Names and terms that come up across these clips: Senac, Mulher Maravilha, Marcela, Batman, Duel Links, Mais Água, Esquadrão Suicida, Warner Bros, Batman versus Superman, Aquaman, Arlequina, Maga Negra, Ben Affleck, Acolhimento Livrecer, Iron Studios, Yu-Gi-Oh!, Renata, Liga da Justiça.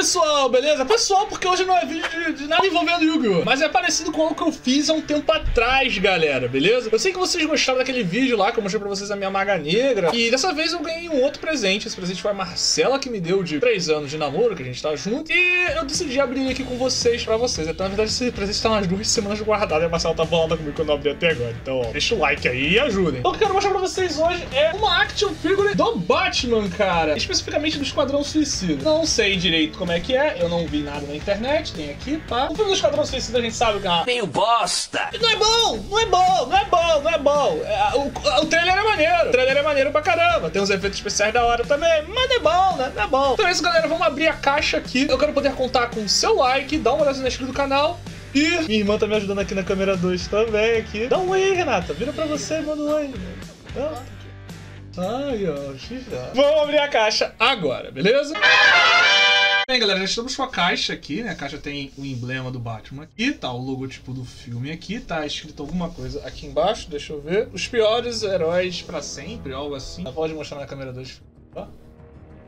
pessoal, beleza? Pessoal, porque hoje não é vídeo de nada envolvendo Yu-Gi-Oh! Mas é parecido com o que eu fiz há um tempo atrás, galera, beleza? Eu sei que vocês gostaram daquele vídeo lá que eu mostrei pra vocês a minha Maga Negra. E dessa vez eu ganhei um outro presente. Esse presente foi a Marcela que me deu de 3 anos de namoro, que a gente tá junto. E eu decidi abrir aqui com vocês, pra vocês. Então, na verdade, esse presente tá umas 2 semanas guardado. E a Marcela tá bolada comigo quando eu abri até agora. Então, ó, deixa o like aí e ajudem. O que eu quero mostrar pra vocês hoje é uma action figure do Batman, cara. Especificamente do Esquadrão Suicida. Não sei direito como é que é, eu não vi nada na internet, tem aqui, pá. O filme do Esquadrão Suicida a gente sabe que é uma... meio bosta! Não é bom, não é bom, não é bom, não é bom. O trailer é maneiro, pra caramba. Tem uns efeitos especiais da hora também, mas não é bom, né? Não é bom. Então é isso, galera, vamos abrir a caixa aqui. Eu quero poder contar com o seu like, dá uma olhada na inscrição do canal. E minha irmã tá me ajudando aqui na câmera 2 também, aqui. Dá um oi aí, Renata, vira pra você, manda um oi. Ai, ó, xixá. Vamos abrir a caixa agora, beleza? Bem, galera, já estamos com a caixa aqui, né? A caixa tem o emblema do Batman aqui, tá? O logotipo do filme aqui, tá escrito alguma coisa aqui embaixo, deixa eu ver. Os piores heróis pra sempre, algo assim. Pode mostrar na câmera 2, tá?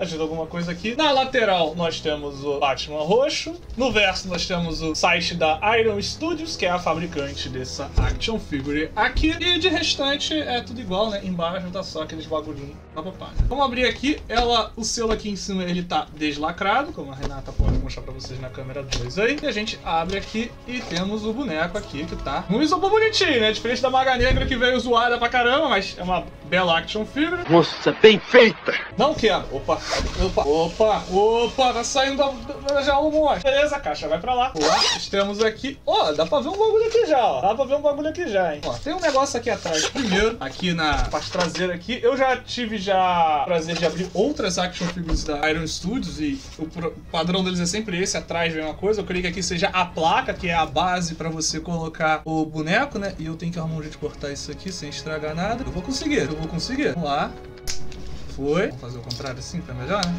Ajuda alguma coisa aqui. Na lateral nós temos o Batman roxo. No verso nós temos o site da Iron Studios, que é a fabricante dessa action figure aqui. E de restante é tudo igual, né? Embaixo tá só aqueles bagulhinhos na papada. Vamos abrir aqui. Ela, o selo aqui em cima, ele tá deslacrado, como a Renata pode mostrar pra vocês na câmera 2 aí. E a gente abre aqui e temos o boneco aqui, que tá um isopor bonitinho, né? Diferente da Maga Negra, que veio zoada pra caramba, mas é uma bela action figure. Nossa, bem feita! Não quero. Opa! Opa, opa, opa, tá saindo da jaula o monstro. Beleza, a caixa vai pra lá. Ó, temos aqui, ó, dá pra ver um bagulho aqui já, ó. Dá pra ver um bagulho aqui já, hein. Ó, tem um negócio aqui atrás primeiro, aqui na parte traseira aqui. Eu já tive o prazer de abrir outras action figures da Iron Studios e o padrão deles é sempre esse, atrás vem uma coisa. Eu creio que aqui seja a placa, que é a base pra você colocar o boneco, né. E eu tenho que arrumar um jeito de cortar isso aqui sem estragar nada. Eu vou conseguir, Vamos lá. Foi. Vamos fazer o contrário assim, tá melhor, né?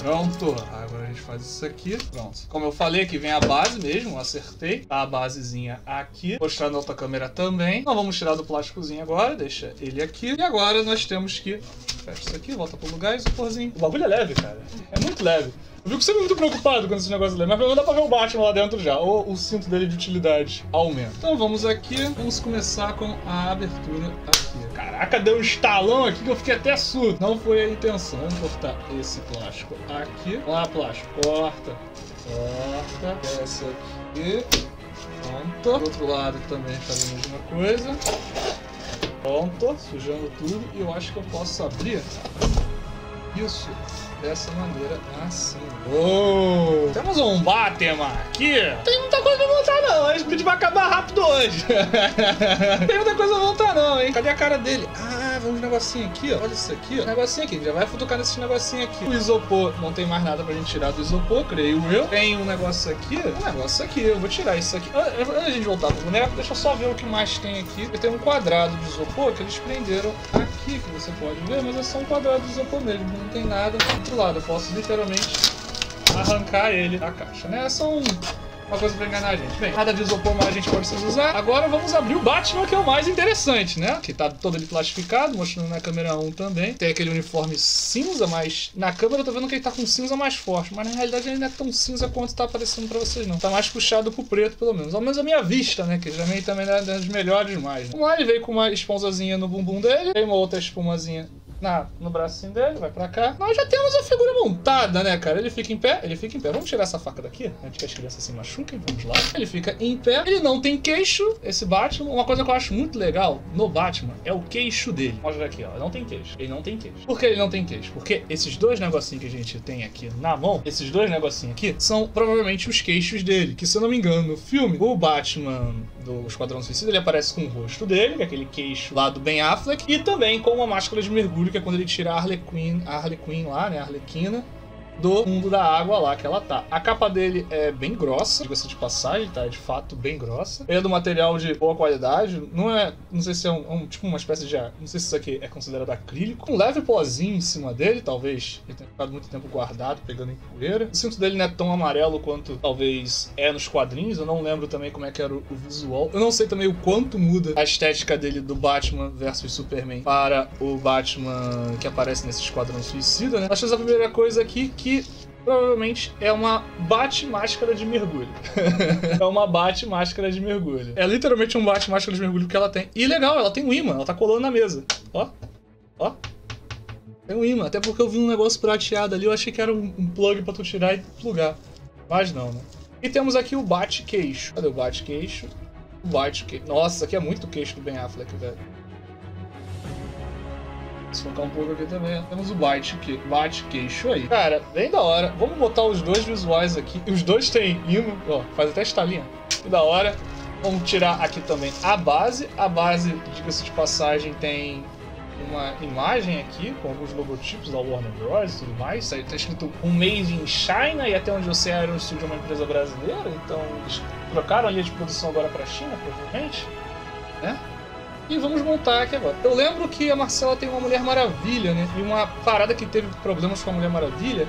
Pronto. Agora a gente faz isso aqui. Pronto. Como eu falei, aqui vem a base mesmo, acertei. Tá a basezinha aqui. Mostrar na outra câmera também. Nós vamos tirar do plásticozinho agora, deixa ele aqui. E agora nós temos que... fecha isso aqui, volta pro lugar e isoporzinho. O bagulho é leve, cara. É muito leve. Eu fico sempre muito preocupado com esse negócio dele, mas pelo menos dá pra ver o Batman lá dentro já, ou o cinto dele de utilidade aumenta. Então vamos aqui, vamos começar com a abertura aqui. Caraca, deu um estalão aqui que eu fiquei até surdo. Não foi a intenção. Vamos cortar esse plástico aqui. Vamos lá, plástico. Corta, corta. Essa aqui. Pronto. Do outro lado também faz a mesma coisa. Pronto. Sujando tudo. E eu acho que eu posso abrir. Isso. Dessa maneira, assim. Uou! Temos um Batman aqui. Tem muita coisa pra voltar não, hein? O vídeo vai acabar rápido hoje. Tem muita coisa pra voltar não, hein? Cadê a cara dele? Ah, vamos um negocinho aqui, ó. Olha isso aqui, ó. Negocinho aqui. Já vai futucar nesse negocinho aqui. O isopor, não tem mais nada pra gente tirar do isopor, creio eu. Tem um negócio aqui. Um negócio aqui. Eu vou tirar isso aqui. Antes de a gente voltar pro boneco, deixa eu só ver o que mais tem aqui. Tem um quadrado de isopor que eles prenderam aqui, que você pode ver, mas é só um quadrado de isopor mesmo. Não tem nada. Lado, eu posso literalmente arrancar ele da caixa, né? É só uma coisa pra enganar a gente. Bem, nada de isopor mais a gente pode usar. Agora vamos abrir o Batman, que é o mais interessante, né? Que tá todo ele plastificado, mostrando na câmera 1 também. Tem aquele uniforme cinza, mas na câmera eu tô vendo que ele tá com cinza mais forte. Mas na realidade ele não é tão cinza quanto tá aparecendo pra vocês, não. Tá mais puxado pro preto, pelo menos. Ao menos a minha vista, né? Que já meio também é das melhores mais, né? Vamos lá, ele veio com uma esponjazinha no bumbum dele. Tem uma outra espumazinha no bracinho dele, vai pra cá. Nós já temos a figura montada, né, cara? Ele fica em pé, Vamos tirar essa faca daqui, antes que as crianças se machuquem, vamos lá. Ele fica em pé, ele não tem queixo, esse Batman. Uma coisa que eu acho muito legal no Batman é o queixo dele. Mostra aqui, ó, não tem queixo, ele não tem queixo. Por que ele não tem queixo? Porque esses dois negocinhos que a gente tem aqui na mão, esses dois negocinhos aqui, são provavelmente os queixos dele, que se eu não me engano no filme, o Batman do Esquadrão Suicida, ele aparece com o rosto dele, que é aquele queixo lá do Ben Affleck, e também com uma máscara de mergulho, que é quando ele tira a Arlequina lá, né, a Arlequina, do fundo da água lá que ela tá. A capa dele é bem grossa, digo assim de passagem, tá? É de fato bem grossa. Ele é do material de boa qualidade, não é... não sei se é tipo uma espécie de... não sei se isso aqui é considerado acrílico. Um leve pozinho em cima dele, talvez ele tenha ficado muito tempo guardado, pegando em poeira. O cinto dele não é tão amarelo quanto talvez é nos quadrinhos, eu não lembro também como é que era o visual. Eu não sei também o quanto muda a estética dele do Batman versus Superman para o Batman que aparece nesse Esquadrão Suicida, né? Acho que essa primeira coisa aqui que provavelmente é uma bate-máscara de mergulho. É uma bate-máscara de mergulho. É literalmente um bate-máscara de mergulho que ela tem. E legal, ela tem um ímã, ela tá colando na mesa. Ó, ó. Tem um ímã, até porque eu vi um negócio prateado ali, eu achei que era um plug pra tu tirar e plugar. Mas não, né? E temos aqui o bate-queixo. Cadê o bate-queixo? O bate-queixo. Nossa, isso aqui é muito queixo do Ben Affleck, velho. Vou focar um pouco aqui também. Temos o bate-queixo aí. Cara, bem da hora. Vamos botar os dois visuais aqui. Os dois tem ímã. Ó, faz até estalinha. Que da hora. Vamos tirar aqui também a base. A base, diga-se de passagem, tem uma imagem aqui com alguns logotipos da Warner Bros e tudo mais. Isso aí tá escrito Made in China, e até onde eu sei a Iron Studios é uma empresa brasileira, então eles trocaram a linha de produção agora pra China, provavelmente, né? E vamos montar aqui agora. Eu lembro que a Marcela tem uma Mulher Maravilha, né? E uma parada que teve problemas com a Mulher Maravilha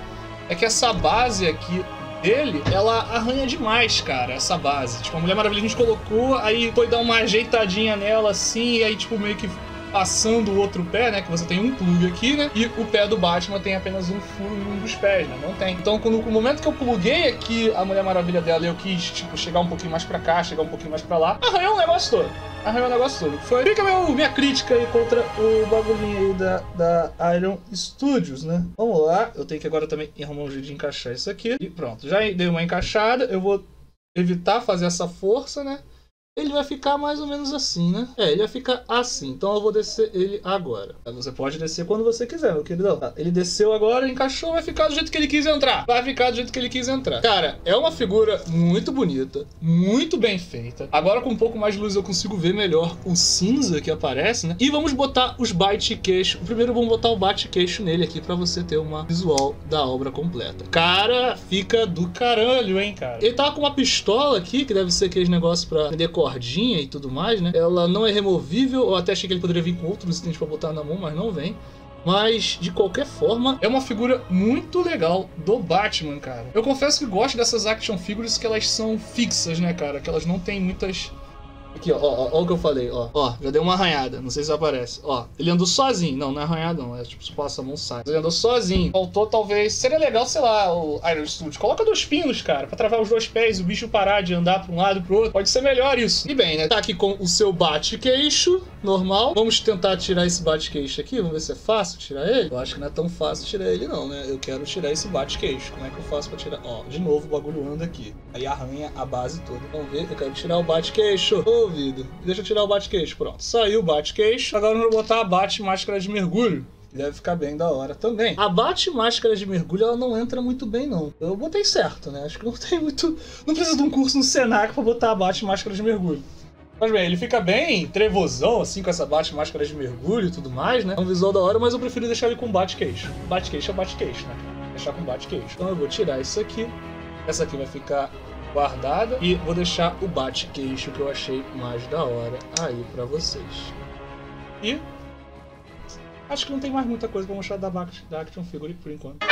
é que essa base aqui dele, ela arranha demais, cara, essa base. Tipo, a Mulher Maravilha a gente colocou, aí foi dar uma ajeitadinha nela assim, e aí tipo meio que passando o outro pé, né, que você tem um plug aqui, né, e o pé do Batman tem apenas um furo em um dos pés, né, não tem. Então, quando, no momento que eu pluguei aqui a Mulher Maravilha dela, eu quis, tipo, chegar um pouquinho mais pra cá, chegar um pouquinho mais pra lá, arranhou o negócio todo, arranhou o negócio todo. Foi, fica minha crítica aí contra o bagulhinho aí da Iron Studios, né. Vamos lá, eu tenho que agora também arrumar um jeito de encaixar isso aqui, e pronto, já dei uma encaixada, eu vou evitar fazer essa força, né. Ele vai ficar mais ou menos assim, né? É, ele vai ficar assim. Então eu vou descer ele agora. Você pode descer quando você quiser, meu queridão. Tá, ele desceu agora, encaixou, vai ficar do jeito que ele quis entrar. Vai ficar do jeito que ele quis entrar. Cara, é uma figura muito bonita, muito bem feita. Agora com um pouco mais de luz eu consigo ver melhor o cinza que aparece, né? E vamos botar os bate-queixo. Primeiro vamos botar o bate-queixo nele aqui pra você ter uma visual da obra completa. Cara, fica do caralho, hein, cara? Ele tá com uma pistola aqui, que deve ser aqueles negócios pra decorar cordinha e tudo mais, né? Ela não é removível, eu até achei que ele poderia vir com outros itens pra botar na mão, mas não vem. Mas, de qualquer forma, é uma figura muito legal do Batman, cara. Eu confesso que gosto dessas action figures que elas são fixas, né, cara? Que elas não tem muitas... Aqui, ó, ó o que eu falei, ó. Ó, já deu uma arranhada, não sei se aparece. Ó, ele andou sozinho. Não, não é arranhada não, é tipo, se passa a mão sai. Ele andou sozinho. Faltou, talvez, seria legal, sei lá, o Iron Studios. Coloca dois pinos, cara, pra travar os dois pés, o bicho parar de andar pra um lado e pro outro. Pode ser melhor isso. E bem, né, tá aqui com o seu bate-queixo, normal. Vamos tentar tirar esse bate-queixo aqui, vamos ver se é fácil tirar ele. Eu acho que não é tão fácil tirar ele não, né. Eu quero tirar esse bate-queixo. Como é que eu faço pra tirar? Ó, de novo o bagulho anda aqui. Aí arranha a base toda. Vamos ver, eu quero tirar o bate-queixo. Ouvido. Deixa eu tirar o bate-queixo. Pronto. Saiu o bate-queixo. Agora eu vou botar a bate-máscara de mergulho. Deve ficar bem da hora também. A bate-máscara de mergulho, ela não entra muito bem, não. Eu botei certo, né? Acho que não tem muito... Não precisa de um curso no Senac pra botar a bate-máscara de mergulho. Mas bem, ele fica bem trevosão, assim, com essa bate-máscara de mergulho e tudo mais, né? É um visual da hora, mas eu prefiro deixar ele com bate-queixo. Bate-queixo é bate-queixo, né? Deixar com bate-queixo. Então eu vou tirar isso aqui. Essa aqui vai ficar... guardada, e vou deixar o bate-queixo que eu achei mais da hora aí pra vocês. E acho que não tem mais muita coisa pra mostrar da Action Figure por enquanto.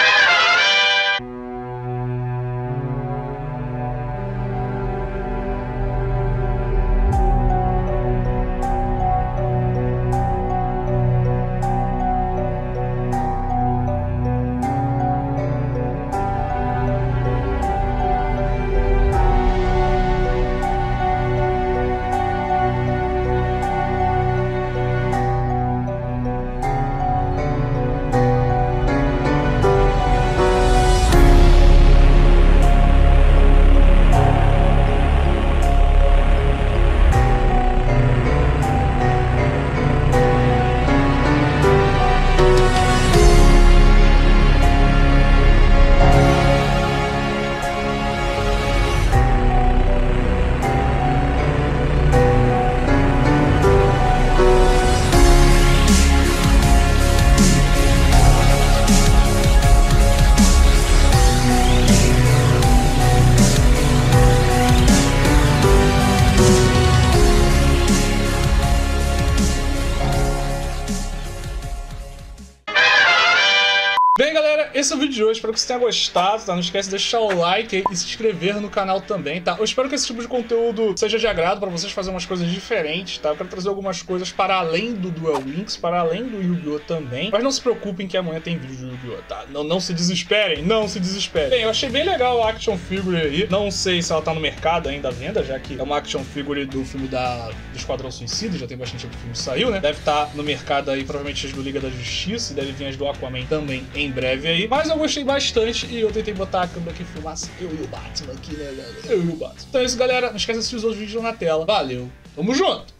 Esse é o vídeo vídeo de hoje. Espero que você tenha gostado, tá? Não esquece de deixar o like e se inscrever no canal também, tá? Eu espero que esse tipo de conteúdo seja de agrado pra vocês fazerem umas coisas diferentes, tá? Eu quero trazer algumas coisas para além do Duel Links, para além do Yu-Gi-Oh! Também. Mas não se preocupem que amanhã tem vídeo do Yu-Gi-Oh!, tá? Não se desesperem, não se desesperem. Bem, eu achei bem legal a action figure aí. Não sei se ela tá no mercado ainda à venda, já que é uma action figure do filme do Esquadrão Suicida, já tem bastante tempo que o filme saiu, né? Deve estar no mercado aí, provavelmente as do Liga da Justiça, e deve vir as do Aquaman também em breve aí. Mas eu gostei bastante e eu tentei botar a câmera aqui e filmar assim, eu e o Batman aqui, né, galera? Eu e o Batman. Então é isso, galera. Não esquece de assistir os outros vídeos na tela. Valeu, tamo junto!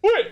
Fui!